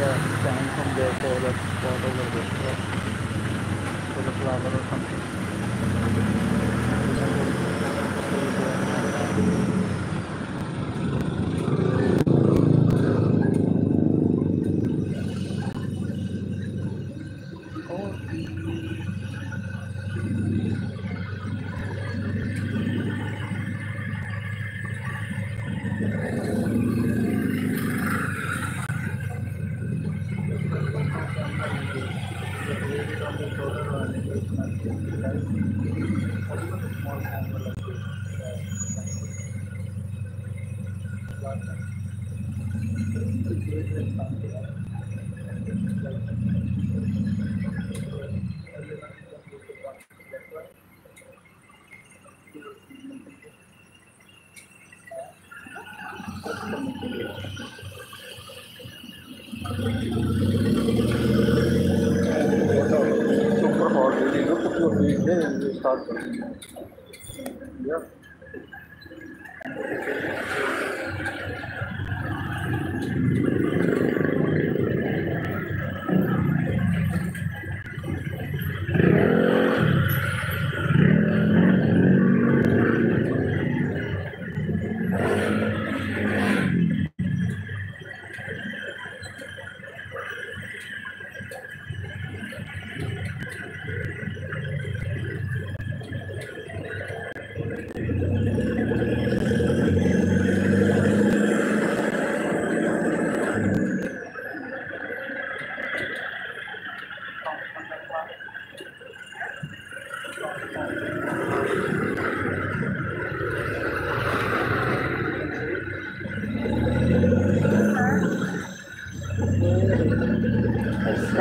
the sand from there for the pot over there for the flower or something.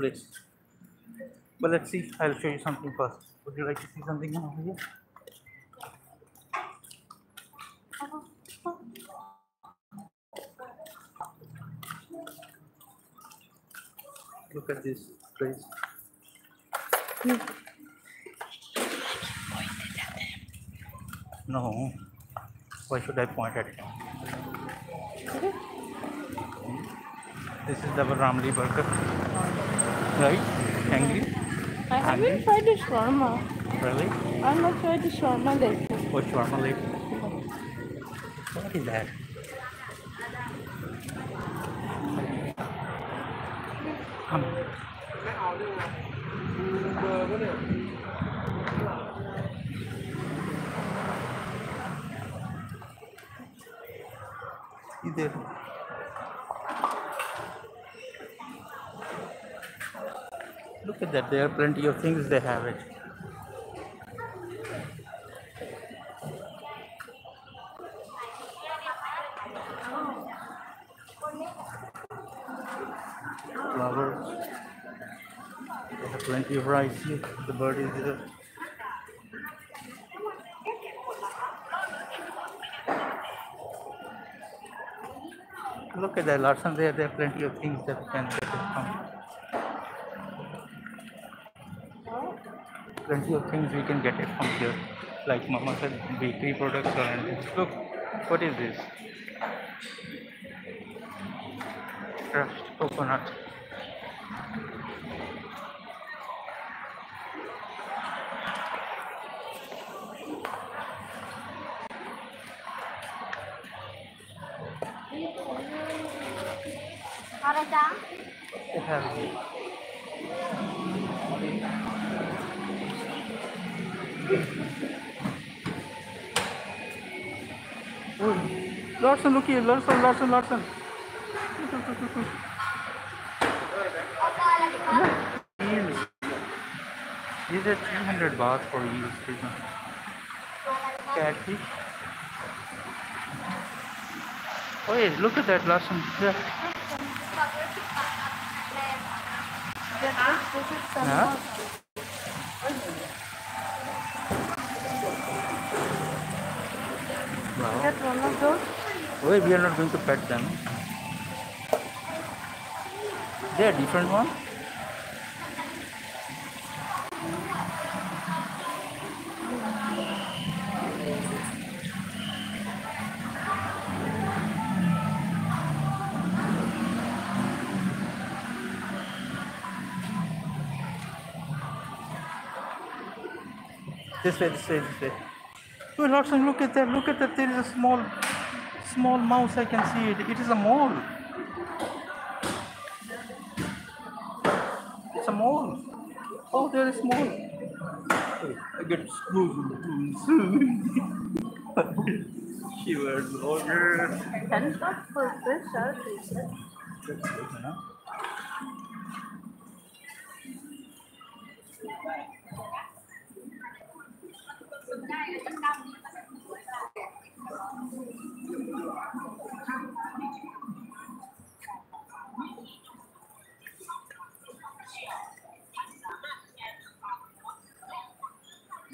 Place. But let's see, I'll show you something first. Would you like to see something over here? Look at this place. No, why should I point at it? This is the Ramli burger. Right? Angry? I haven't tried the shawarma. Really? I am not tried the shawarma lately. Oh, shawarma lately? What is that? Come. इधर look at that, there are plenty of things they have it. Flowers, they have plenty of rice here, the bird is there. Look at that, Larson, there are plenty of things that can get it from. Plenty of things we can get it from here. Like Mama said, bakery products or anything. Look, what is this? Crushed coconut. They have Larson, look here, Larson. These are 300 baht for you. Catfish. Oh, yeah, look at that, Larson. Yeah. Wow. Wait, we are not going to pet them. They are different one. This way. Oh, Larson, look at that. There is a small mouse. I can see it. It is a mole. It's a mole. Oh, there is mole. I get screwed. She was older. Can stop for this or this?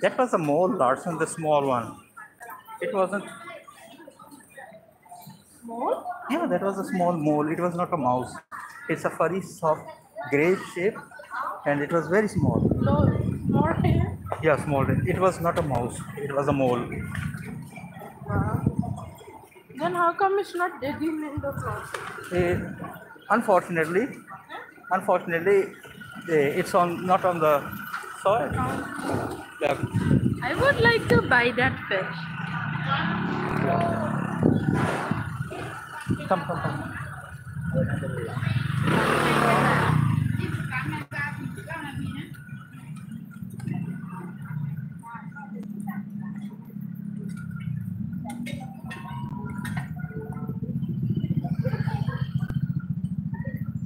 That was a mole, Larson, the small one. It wasn't mole? Yeah, that was a small mole. It was not a mouse. It's a furry, soft, grey shape, and it was very small. Small hair? Yeah, small hair. It was not a mouse. It was a mole. Wow. Then how come it's not dead in the closet? Unfortunately, it's not on the soil. Yeah. I would like to buy that fish. Come.